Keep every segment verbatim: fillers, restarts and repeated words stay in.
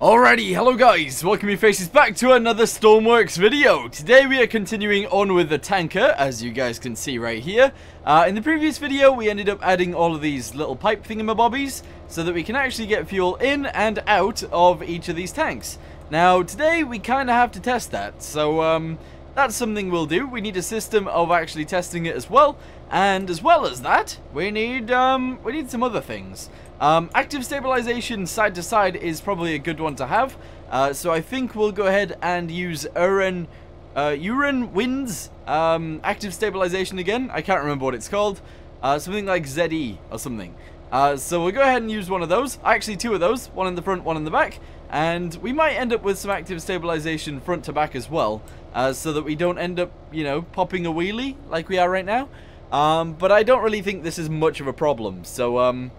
Alrighty, hello guys, welcome your faces back to another Stormworks video. Today we are continuing on with the tanker, as you guys can see right here. Uh, in the previous video, we ended up adding all of these little pipe thingamabobbies so that we can actually get fuel in and out of each of these tanks. Now, today we kind of have to test that, so um, that's something we'll do. We need a system of actually testing it as well, and as well as that, we need, um, we need some other things. Um, active stabilization side to side is probably a good one to have, uh, so I think we'll go ahead and use Uren, uh, Urenwind's um, active stabilization again. I can't remember what it's called, uh, something like Z E or something. Uh, so we'll go ahead and use one of those, actually two of those, one in the front, one in the back, and we might end up with some active stabilization front to back as well, uh, so that we don't end up, you know, popping a wheelie like we are right now. Um, but I don't really think this is much of a problem, so um.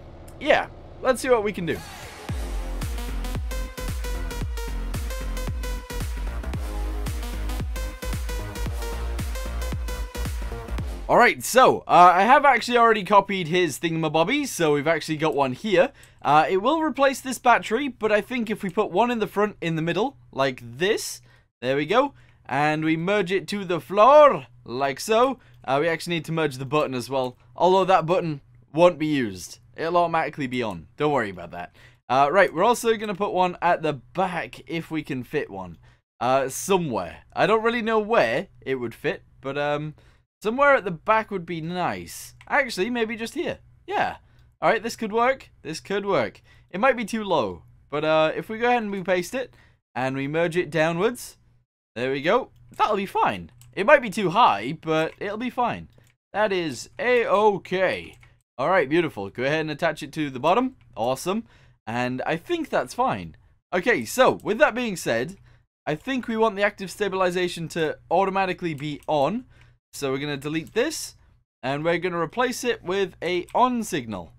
Yeah, let's see what we can do. Alright, so, uh, I have actually already copied his thingamabobby, so we've actually got one here. Uh, it will replace this battery, but I think if we put one in the front in the middle, like this, there we go, and we merge it to the floor, like so, uh, we actually need to merge the button as well, although that button won't be used. It'll automatically be on. Don't worry about that. Uh, right, we're also going to put one at the back if we can fit one. Uh, somewhere. I don't really know where it would fit, but um, somewhere at the back would be nice. Actually, maybe just here. Yeah. Alright, this could work. This could work. It might be too low, but uh, if we go ahead and we paste it, and we merge it downwards, there we go. That'll be fine. It might be too high, but it'll be fine. That is A-okay. Alright, beautiful. Go ahead and attach it to the bottom. Awesome. And I think that's fine. Okay, so, with that being said, I think we want the active stabilization to automatically be on. So we're going to delete this, and we're going to replace it with a on signal.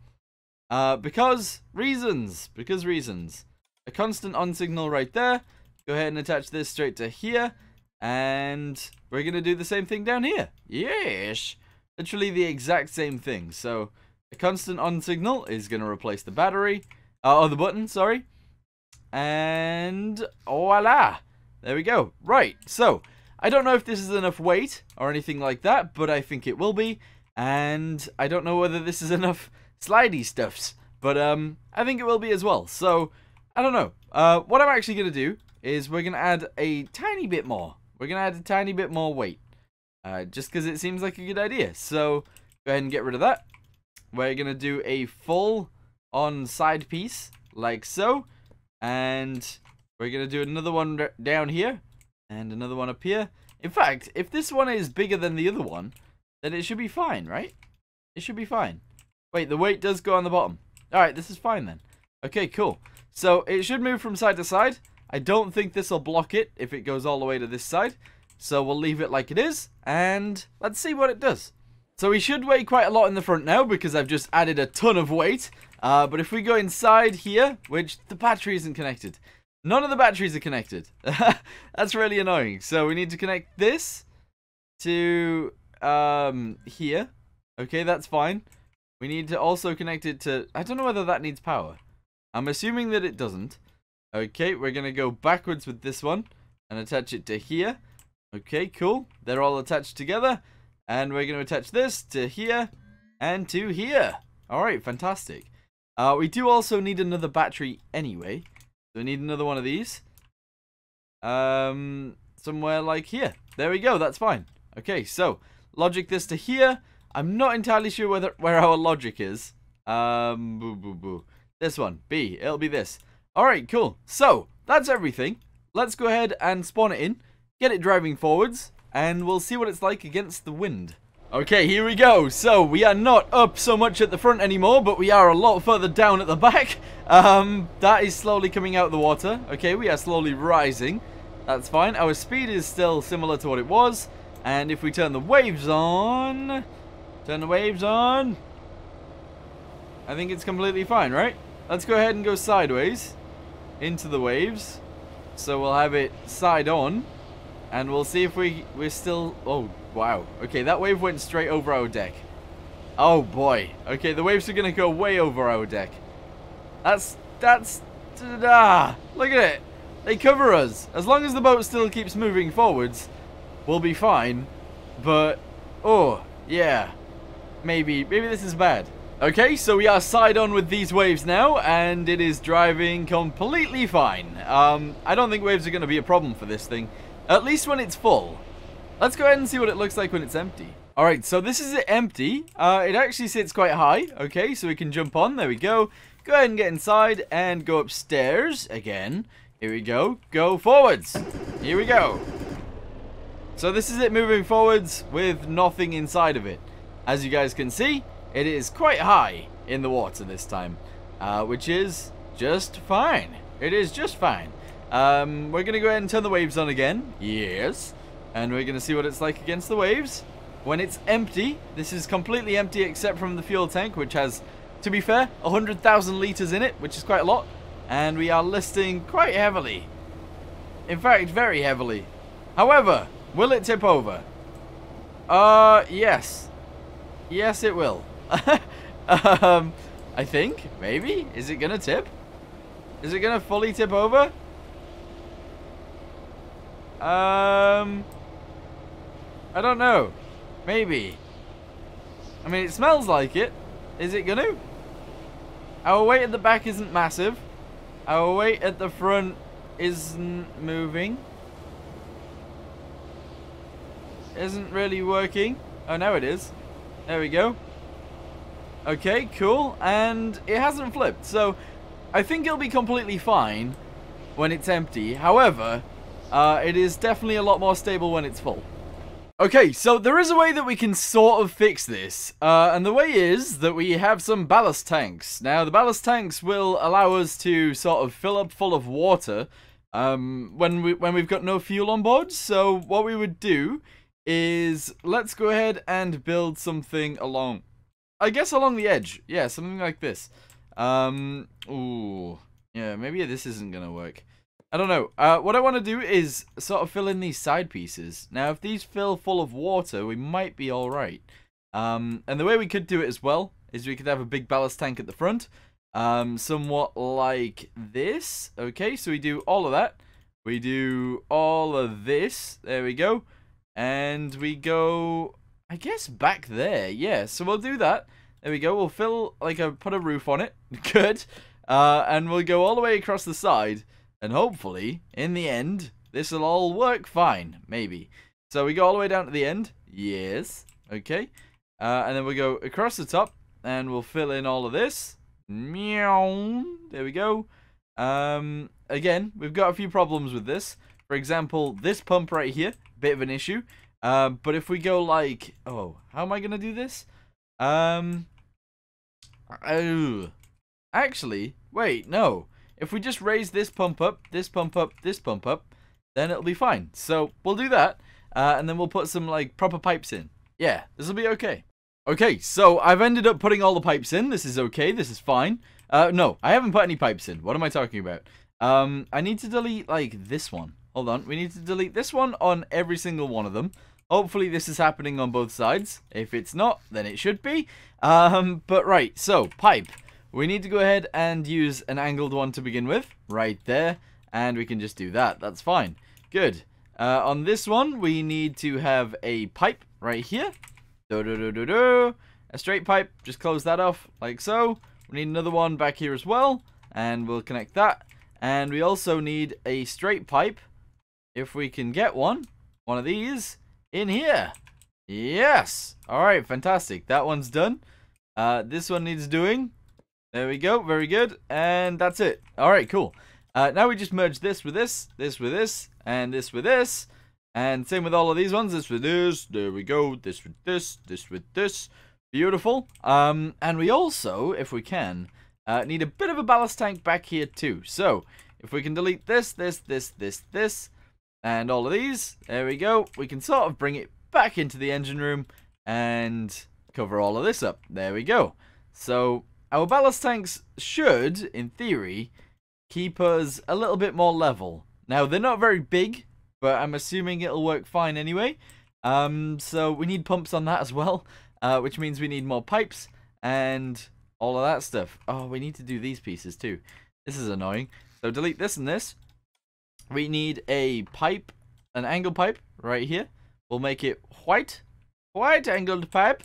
Uh, because reasons. Because reasons. A constant on signal right there. Go ahead and attach this straight to here. And we're going to do the same thing down here. Yes! Literally the exact same thing. So a constant on signal is going to replace the battery, uh, or the button, sorry. And voila! There we go. Right, so, I don't know if this is enough weight or anything like that, but I think it will be. And I don't know whether this is enough slidey stuffs, but um, I think it will be as well. So, I don't know. Uh, what I'm actually going to do is we're going to add a tiny bit more. We're going to add a tiny bit more weight, uh, just because it seems like a good idea. So, go ahead and get rid of that. We're going to do a full on side piece, like so. And we're going to do another one down here, and another one up here. In fact, if this one is bigger than the other one, then it should be fine, right? It should be fine. Wait, the weight does go on the bottom. Alright, this is fine then. Okay, cool. So, it should move from side to side. I don't think this will block it if it goes all the way to this side. So, we'll leave it like it is, and let's see what it does. So we should weigh quite a lot in the front now because I've just added a ton of weight. Uh, but if we go inside here, which the battery isn't connected. None of the batteries are connected. That's really annoying. So we need to connect this to um, here. Okay, that's fine. We need to also connect it to... I don't know whether that needs power. I'm assuming that it doesn't. Okay, we're going to go backwards with this one and attach it to here. Okay, cool. They're all attached together. And we're going to attach this to here and to here. Alright, fantastic. Uh, we do also need another battery anyway. So we need another one of these. Um, somewhere like here. There we go, that's fine. Okay, so, logic this to here. I'm not entirely sure whether, where our logic is. Um, boo, boo, boo. This one, B. It'll be this. Alright, cool. So, that's everything. Let's go ahead and spawn it in. Get it driving forwards. And we'll see what it's like against the wind. Okay, here we go. So, we are not up so much at the front anymore, but we are a lot further down at the back. Um, that is slowly coming out of the water. Okay, we are slowly rising. That's fine. Our speed is still similar to what it was. And if we turn the waves on... Turn the waves on... I think it's completely fine, right? Let's go ahead and go sideways into the waves. So, we'll have it side on. And we'll see if we, we're still... Oh, wow. Okay, that wave went straight over our deck. Oh, boy. Okay, the waves are going to go way over our deck. That's... That's Ta-da! Look at it. They cover us. As long as the boat still keeps moving forwards, we'll be fine. But, oh, yeah. Maybe, maybe this is bad. Okay, so we are side on with these waves now, and it is driving completely fine. Um, I don't think waves are going to be a problem for this thing. At least when it's full. Let's go ahead and see what it looks like when it's empty. Alright, so this is it empty. Uh, it actually sits quite high. Okay, so we can jump on. There we go. Go ahead and get inside and go upstairs again. Here we go. Go forwards. Here we go. So this is it moving forwards with nothing inside of it. As you guys can see, it is quite high in the water this time, uh, which is just fine. It is just fine. Um, we're going to go ahead and turn the waves on again. Yes. And we're going to see what it's like against the waves. When it's empty, this is completely empty except from the fuel tank, which has, to be fair, one hundred thousand litres in it, which is quite a lot. And we are listing quite heavily. In fact, very heavily. However, will it tip over? Uh, yes. Yes, it will. um, I think, maybe? Is it going to tip? Is it going to fully tip over? Um, I don't know. Maybe. I mean, it smells like it. Is it gonna? Our weight at the back isn't massive. Our weight at the front isn't moving. Isn't really working. Oh, now it is. There we go. Okay, cool. And it hasn't flipped. So, I think it'll be completely fine when it's empty. However, uh, it is definitely a lot more stable when it's full. Okay, so there is a way that we can sort of fix this, uh, and the way is that we have some ballast tanks. Now, the ballast tanks will allow us to sort of fill up full of water um, when, we, when we've got no fuel on board. So what we would do is, let's go ahead and build something along, I guess along the edge. Yeah, something like this. Um, ooh, yeah, maybe this isn't going to work. I don't know. Uh, what I want to do is sort of fill in these side pieces. Now, if these fill full of water, we might be all right. Um, and the way we could do it as well is we could have a big ballast tank at the front. Um, somewhat like this. Okay, so we do all of that. We do all of this. There we go. And we go, I guess, back there. Yeah, so we'll do that. There we go. We'll fill, like, a, put a roof on it. Good. Uh, and we'll go all the way across the side. And hopefully, in the end, this will all work fine. Maybe. So we go all the way down to the end. Yes. Okay. Uh, and then we'll go across the top. And we'll fill in all of this. Meow. There we go. Um, again, we've got a few problems with this. For example, this pump right here. Bit of an issue. Uh, but if we go like... Oh, how am I going to do this? Um, oh, actually, wait, no. If we just raise this pump up, this pump up, this pump up, then it'll be fine. So we'll do that, uh, and then we'll put some like proper pipes in. Yeah, this will be okay. Okay, so I've ended up putting all the pipes in. This is okay. This is fine. Uh, no, I haven't put any pipes in. What am I talking about? Um, I need to delete like this one. Hold on. We need to delete this one on every single one of them. Hopefully this is happening on both sides. If it's not, then it should be. Um, but right, so pipe. We need to go ahead and use an angled one to begin with, right there, and we can just do that. That's fine. Good. Uh, on this one, we need to have a pipe right here. Do, do, do, do, do. A straight pipe. Just close that off, like so. We need another one back here as well, and we'll connect that. And we also need a straight pipe, if we can get one, one of these, in here. Yes! Alright, fantastic. That one's done. Uh, this one needs doing. There we go. Very good. And that's it. All right, cool. Uh, now we just merge this with this, this with this, and this with this. And same with all of these ones. This with this. There we go. This with this. This with this. Beautiful. Um, and we also, if we can, uh, need a bit of a ballast tank back here too. So if we can delete this, this, this, this, this, and all of these. There we go. We can sort of bring it back into the engine room and cover all of this up. There we go. So... our ballast tanks should, in theory, keep us a little bit more level. Now, they're not very big, but I'm assuming it'll work fine anyway. Um, so we need pumps on that as well, uh, which means we need more pipes and all of that stuff. Oh, we need to do these pieces too. This is annoying. So delete this and this. We need a pipe, an angle pipe right here. We'll make it white, white angled pipe.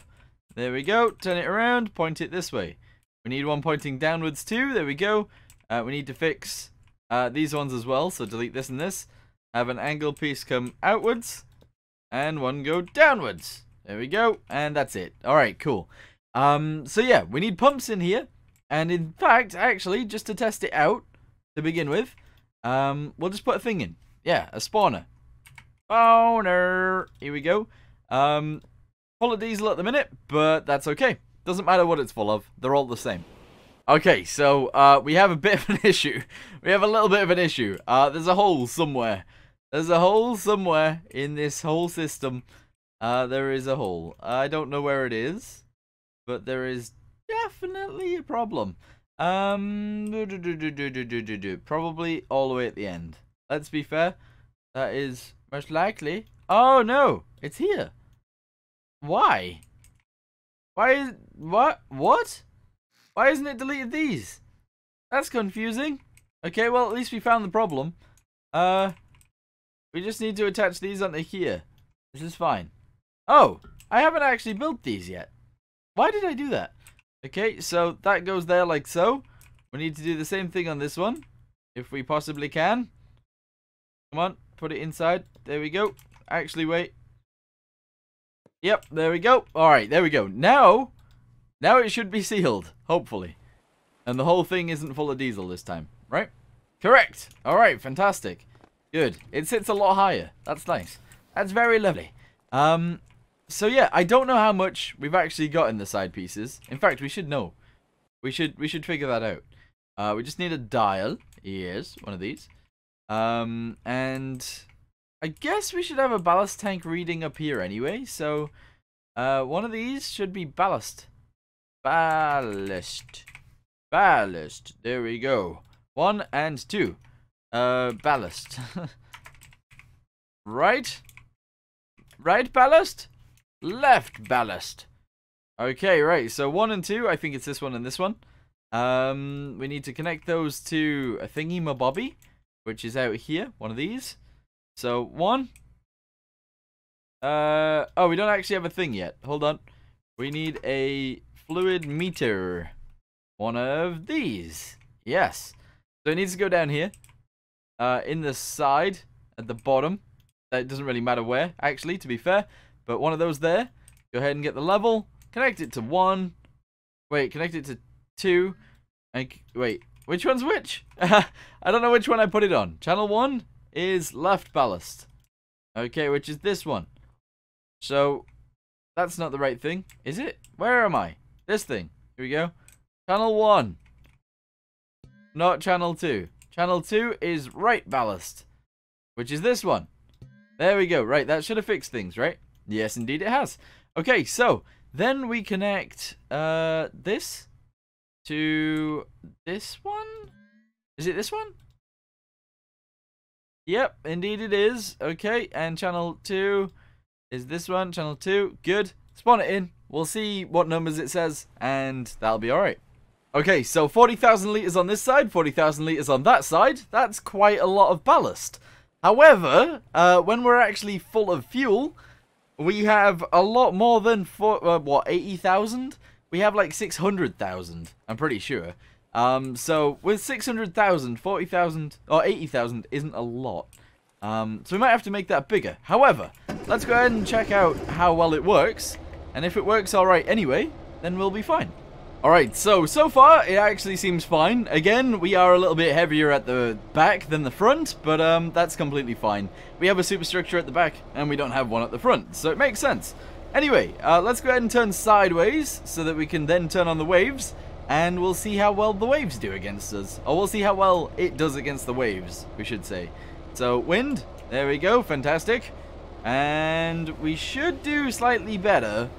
There we go. Turn it around, point it this way. We need one pointing downwards too. There we go. Uh, we need to fix uh, these ones as well. So delete this and this. Have an angle piece come outwards and one go downwards. There we go. And that's it. All right, cool. Um, so yeah, we need pumps in here. And in fact, actually, just to test it out to begin with, um, we'll just put a thing in. Yeah, a spawner. Spawner. Here we go. Um, full of diesel at the minute, but that's okay. Doesn't matter what it's full of. They're all the same. Okay, so uh, we have a bit of an issue. We have a little bit of an issue. Uh, there's a hole somewhere. There's a hole somewhere in this whole system. Uh, there is a hole. I don't know where it is, but there is definitely a problem. Um, do, do, do, do, do, do, do, do. Probably all the way at the end. Let's be fair. That is most likely. Oh, no. It's here. Why? Why is... What? What? Why isn't it deleted these? That's confusing. Okay, well, at least we found the problem. Uh, we just need to attach these onto here. This is fine. Oh, I haven't actually built these yet. Why did I do that? Okay, so that goes there like so. We need to do the same thing on this one, if we possibly can. Come on, put it inside. There we go. Actually, wait. Yep, there we go. All right, there we go. Now... Now it should be sealed, hopefully. And the whole thing isn't full of diesel this time, right? Correct. All right, fantastic. Good. It sits a lot higher. That's nice. That's very lovely. Um, so yeah, I don't know how much we've actually got in the side pieces. In fact, we should know. We should we should figure that out. Uh, we just need a dial. Yes, one of these. Um, and I guess we should have a ballast tank reading up here anyway. So uh, one of these should be ballast. Ballast. Ballast. There we go. One and two. Uh, ballast. Right? Right ballast? Left ballast. Okay, right. So one and two. I think it's this one and this one. Um, we need to connect those to a thingy-ma-bobby, which is out here. One of these. So one. Uh, oh, we don't actually have a thing yet. Hold on. We need a... fluid meter. One of these. Yes. So it needs to go down here. Uh, in the side. At the bottom. That doesn't really matter where, actually, to be fair. But one of those there. Go ahead and get the level. Connect it to one. Wait, connect it to two. And wait, which one's which? I don't know which one I put it on. Channel one is left ballast. Okay, which is this one. So, that's not the right thing. Is it? Where am I? This thing. Here we go. Channel one. Not channel two. Channel two is right ballast. Which is this one. There we go. Right, that should have fixed things, right? Yes, indeed it has. Okay, so then we connect uh, this to this one. Is it this one? Yep, indeed it is. Okay, and channel two is this one. Channel two. Good. Spawn it in. We'll see what numbers it says, and that'll be alright. Okay, so forty thousand litres on this side, forty thousand litres on that side. That's quite a lot of ballast. However, uh, when we're actually full of fuel, we have a lot more than, four, uh, what, eighty thousand? We have like six hundred thousand, I'm pretty sure. Um, so with six hundred thousand, forty thousand, or eighty thousand isn't a lot. Um, so we might have to make that bigger. However, let's go ahead and check out how well it works. And if it works alright anyway, then we'll be fine. Alright, so, so far, it actually seems fine. Again, we are a little bit heavier at the back than the front, but um, that's completely fine. We have a superstructure at the back, and we don't have one at the front, so it makes sense. Anyway, uh, let's go ahead and turn sideways, so that we can then turn on the waves, and we'll see how well the waves do against us. Or we'll see how well it does against the waves, we should say. So, wind, there we go, fantastic. And we should do slightly better.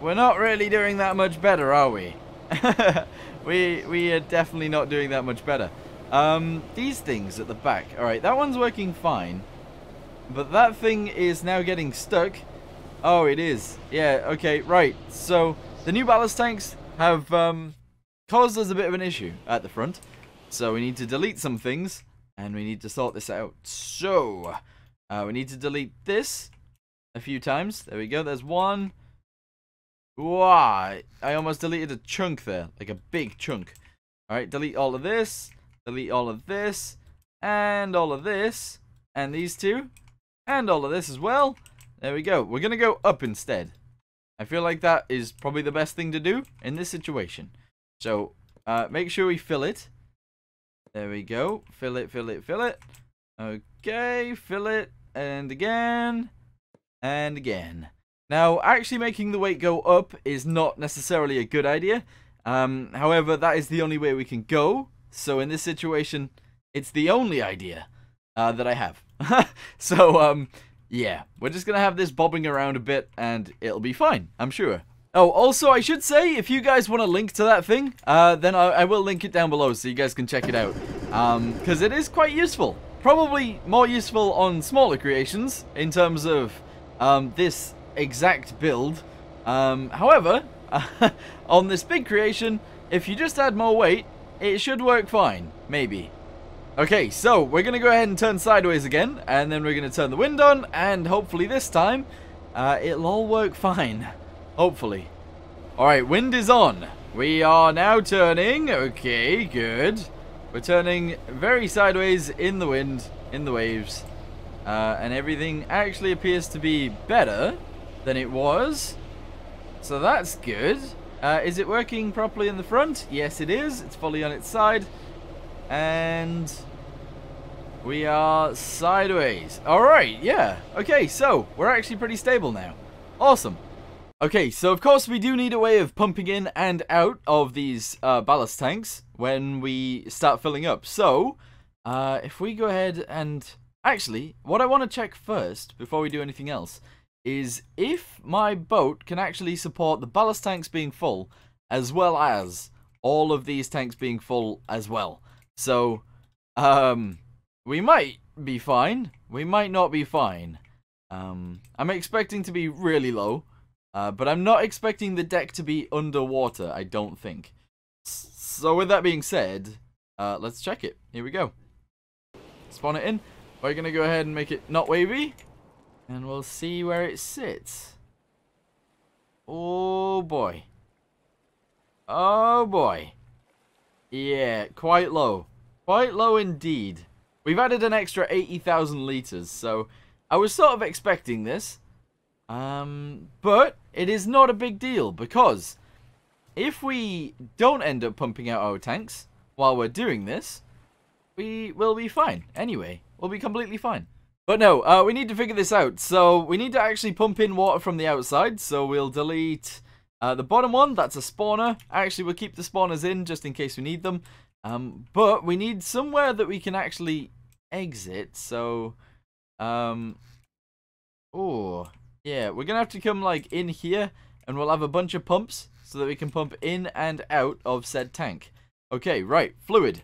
We're not really doing that much better, are we? we we are definitely not doing that much better. Um, these things at the back. Alright, that one's working fine. But that thing is now getting stuck. Oh, it is. Yeah, okay, right. So, the new ballast tanks have um, caused us a bit of an issue at the front. So we need to delete some things, and we need to sort this out. So uh, we need to delete this a few times. There we go. There's one. Wow, I almost deleted a chunk there, like a big chunk. All right, delete all of this, delete all of this, and all of this, and these two, and all of this as well. There we go. We're going to go up instead. I feel like that is probably the best thing to do in this situation. So uh, make sure we fill it. There we go. Fill it, fill it, fill it. Okay, fill it, and again, and again. Now, actually making the weight go up is not necessarily a good idea. Um, however, that is the only way we can go. So in this situation, it's the only idea uh, that I have. So, um, yeah, we're just going to have this bobbing around a bit and it'll be fine, I'm sure. Oh, also, I should say, if you guys want a link to that thing, uh, then I, I will link it down below so you guys can check it out. Um, 'cause it is quite useful. Probably more useful on smaller creations in terms of um, this exact build. Um, however, uh, on this big creation, if you just add more weight, it should work fine, maybe. Okay, so we're going to go ahead and turn sideways again, and then we're going to turn the wind on, and hopefully this time, uh, it'll all work fine. Hopefully. Alright, wind is on. We are now turning. Okay, good. We're turning very sideways in the wind, in the waves, uh, and everything actually appears to be better than it was, so that's good. Uh, is it working properly in the front? Yes, it is. It's fully on its side, and we are sideways. Alright, yeah. Okay, so we're actually pretty stable now. Awesome. Okay, so of course we do need a way of pumping in and out of these uh, ballast tanks when we start filling up. So uh, if we go ahead and actually, what I want to check first before we do anything else is if my boat can actually support the ballast tanks being full, as well as all of these tanks being full as well. So, um, we might be fine. We might not be fine. Um, I'm expecting to be really low, uh, but I'm not expecting the deck to be underwater, I don't think. So with that being said, uh, let's check it. Here we go. Spawn it in. We're going to go ahead and make it not wavy. And we'll see where it sits. Oh boy. Oh boy. Yeah, quite low. Quite low indeed. We've added an extra eighty thousand litres, so I was sort of expecting this. Um, but it is not a big deal, because if we don't end up pumping out our tanks while we're doing this, we will be fine anyway. We'll be completely fine. But no, uh, we need to figure this out. So we need to actually pump in water from the outside. So we'll delete uh, the bottom one. That's a spawner. Actually, we'll keep the spawners in just in case we need them. Um, but we need somewhere that we can actually exit. So, um, oh, yeah, we're going to have to come like in here and we'll have a bunch of pumps so that we can pump in and out of said tank. Okay, right. Fluid,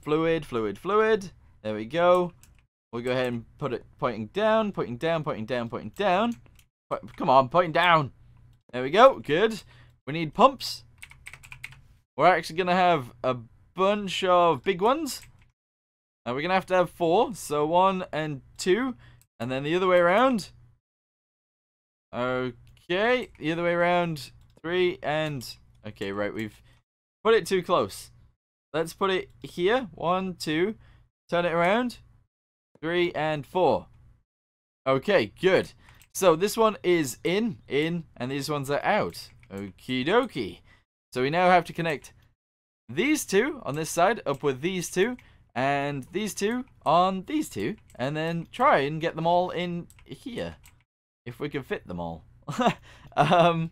fluid, fluid, fluid. There we go. We'll go ahead and put it pointing down, pointing down, pointing down, pointing down. Come on, pointing down. There we go. Good. We need pumps. We're actually going to have a bunch of big ones. And we're going to have to have four. So one and two. And then the other way around. Okay. The other way around. Three and... Okay, right. We've put it too close. Let's put it here. One, two. Turn it around. Three and four. Okay, good. So this one is in, in, and these ones are out. Okie dokie. So we now have to connect these two on this side up with these two, and these two on these two, and then try and get them all in here. If we can fit them all. um,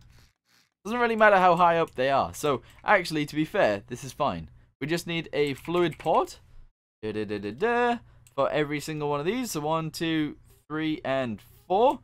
doesn't really matter how high up they are. So actually, to be fair, this is fine. We just need a fluid port. Da da da da da. For every single one of these. So one, two, three, and four.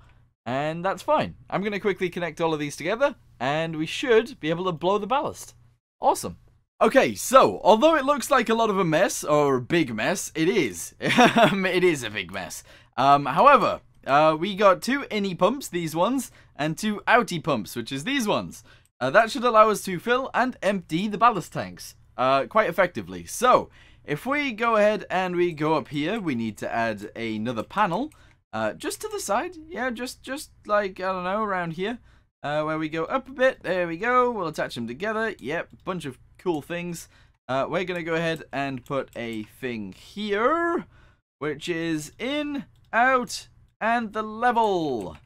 And that's fine. I'm going to quickly connect all of these together. And we should be able to blow the ballast. Awesome. Okay, so although it looks like a lot of a mess, or a big mess, it is. It is a big mess. Um, however, uh, we got two innie pumps, these ones, and two outie pumps, which is these ones. Uh, that should allow us to fill and empty the ballast tanks uh, quite effectively. So If we go ahead and we go up here, we need to add another panel uh, just to the side. Yeah, just, just like, I don't know, around here uh, where we go up a bit. There we go. We'll attach them together. Yep, bunch of cool things. Uh, we're going to go ahead and put a thing here, which is in, out, and the level.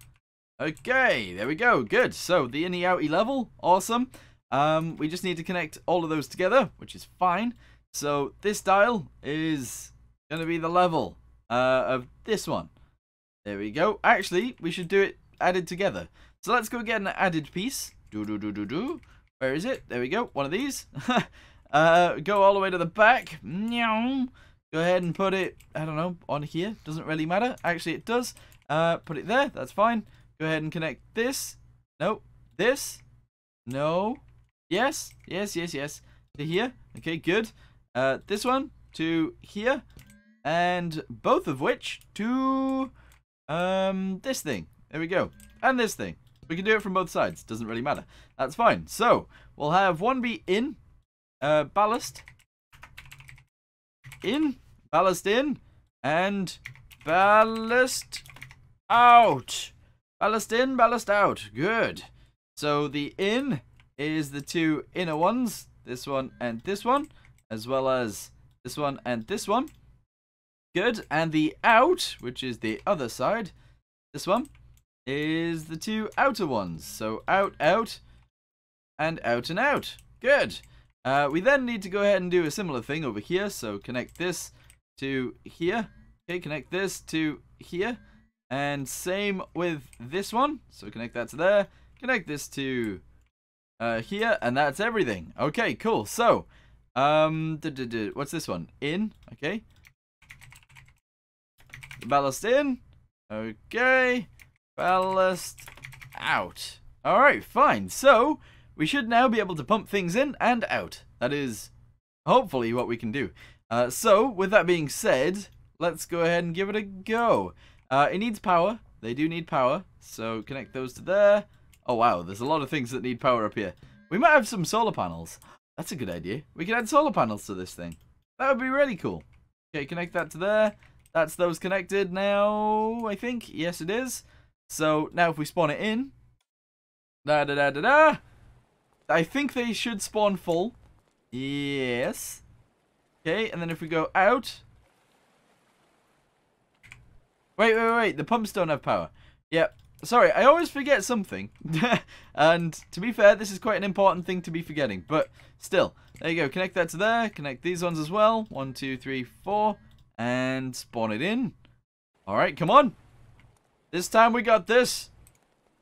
Okay, there we go. Good. So the inny outy level. Awesome. Um, we just need to connect all of those together, which is fine. So this dial is going to be the level uh, of this one. There we go. Actually, we should do it added together. So let's go get an added piece. Do, do, do, do, do. Where is it? There we go. One of these. uh, go all the way to the back. Go ahead and put it, I don't know, on here. Doesn't really matter. Actually, it does. Uh, put it there. That's fine. Go ahead and connect this. No. This. No. Yes. Yes, yes, yes. To here. Okay, good. Uh, this one to here. And both of which to um, this thing. There we go. And this thing. We can do it from both sides. Doesn't really matter. That's fine. So, we'll have one be in. Uh, ballast. In. Ballast in. And ballast out. Ballast in, ballast out. Good. So the in is the two inner ones. This one and this one. As well as this one and this one. Good. And the out, which is the other side. This one is the two outer ones. So out, out. And out and out. Good. Uh, we then need to go ahead and do a similar thing over here. So connect this to here. Okay, connect this to here. And same with this one. So connect that to there. Connect this to uh, here. And that's everything. Okay, cool. So, um, duh, duh, duh. What's this one? In. Okay. Ballast in. Okay. Ballast out. All right, fine. So, we should now be able to pump things in and out. That is hopefully what we can do. Uh, so, with that being said, let's go ahead and give it a go. Uh, it needs power. They do need power. So connect those to there. Oh, wow. There's a lot of things that need power up here. We might have some solar panels. That's a good idea. We could add solar panels to this thing. That would be really cool. Okay, connect that to there. That's those connected now, I think. Yes, it is. So now if we spawn it in. Da-da-da-da-da. I think they should spawn full. Yes. Okay, and then if we go out... Wait, wait, wait, the pumps don't have power. Yep. Sorry, I always forget something. And to be fair, this is quite an important thing to be forgetting. But still, there you go. Connect that to there. Connect these ones as well. One, two, three, four. And spawn it in. All right, come on. This time we got this.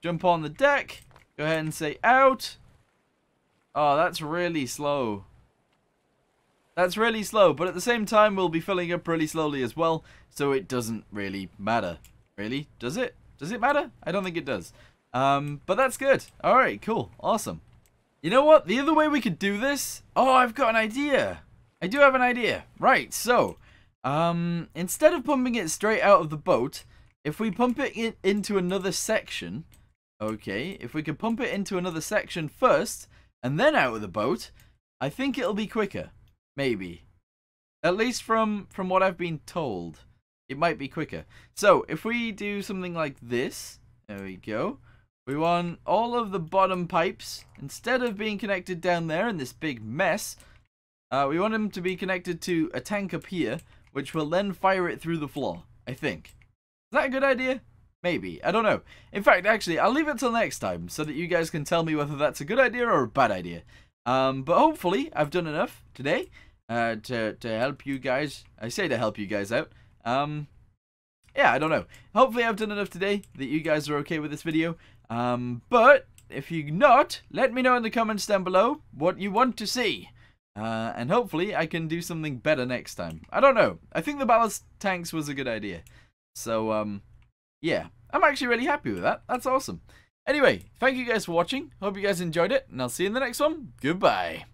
Jump on the deck. Go ahead and say out. Oh, that's really slow. That's really slow, but at the same time, we'll be filling up really slowly as well, so it doesn't really matter. Really? Does it? Does it matter? I don't think it does. Um, but that's good. All right, cool. Awesome. You know what? The other way we could do this... Oh, I've got an idea. I do have an idea. Right, so, um, instead of pumping it straight out of the boat, if we pump it in, into another section... Okay, if we could pump it into another section first, and then out of the boat, I think it'll be quicker. Maybe. At least from, from what I've been told. It might be quicker. So, if we do something like this. There we go. We want all of the bottom pipes. Instead of being connected down there in this big mess. Uh, we want them to be connected to a tank up here. Which will then fire it through the floor. I think. Is that a good idea? Maybe. I don't know. In fact, actually, I'll leave it till next time. So that you guys can tell me whether that's a good idea or a bad idea. Um, but hopefully I've done enough today uh, to, to help you guys. I say to help you guys out. Um, yeah, I don't know. Hopefully I've done enough today that you guys are okay with this video. Um, but if you're not, let me know in the comments down below what you want to see. Uh, and hopefully I can do something better next time. I don't know. I think the ballast tanks was a good idea. So, um, yeah, I'm actually really happy with that. That's awesome. Anyway, thank you guys for watching. Hope you guys enjoyed it, and I'll see you in the next one. Goodbye.